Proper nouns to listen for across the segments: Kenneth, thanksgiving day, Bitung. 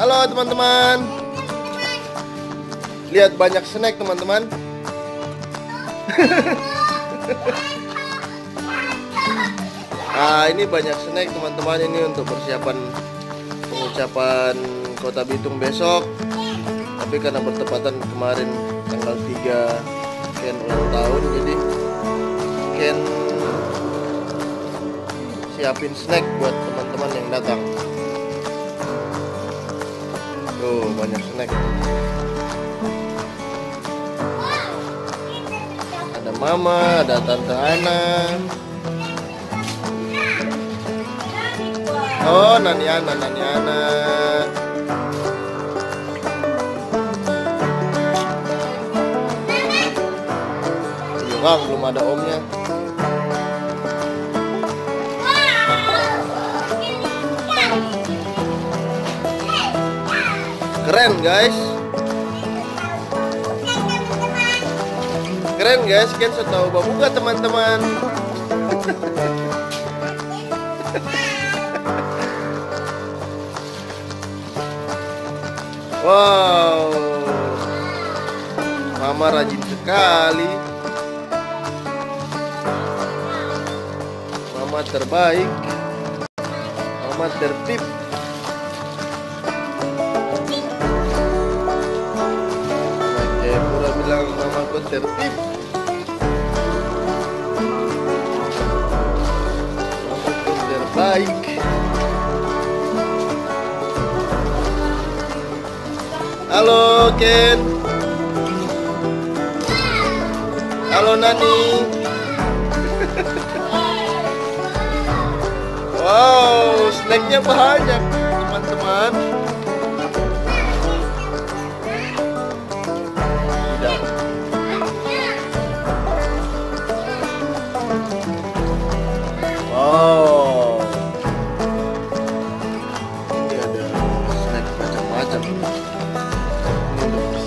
Halo teman-teman, lihat banyak snack teman-teman. Nah, ini banyak snack teman-teman, ini untuk persiapan pengucapan Kota Bitung besok. Tapi karena bertepatan kemarin tanggal 3 Ken ulang tahun, jadi Ken siapin snack buat teman-teman yang datang. Oh, banyak snack. Ada mama, ada tante Ana. Oh, Nani Ana. Wah, belum ada omnya. Keren guys, kan tahu babuga teman-teman. Wow, mama rajin sekali, mama terbaik, mama tertib. Tertib, terbaik. Halo Ken, halo Nani. Wow, snacknya banyak teman-teman.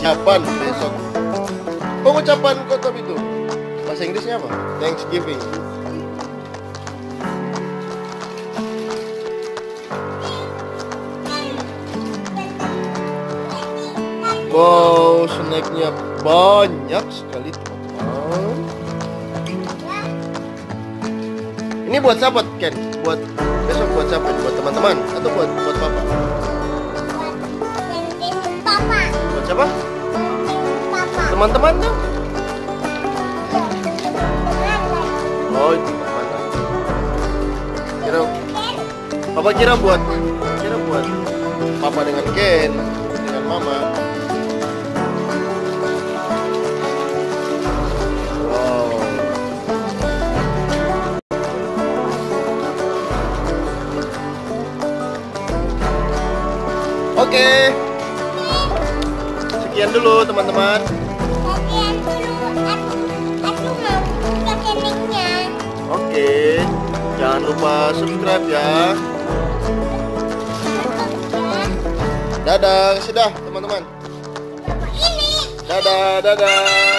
Kapan besok pengucapan Kota Bitung? Bahasa Inggrisnya apa? Thanksgiving. Wow, snacknya banyak sekali teman-teman. Ini buat sahabat Ken? Buat besok buat sahabat? Buat teman-teman? Atau buat papa? Buat siapa? Teman-teman, oh itu mana? Kira buat papa dengan Ken, dengan mama. Wow. Oke, sekian dulu teman-teman. Oke, jangan lupa subscribe ya. Dadah, sudah teman-teman. Dadah.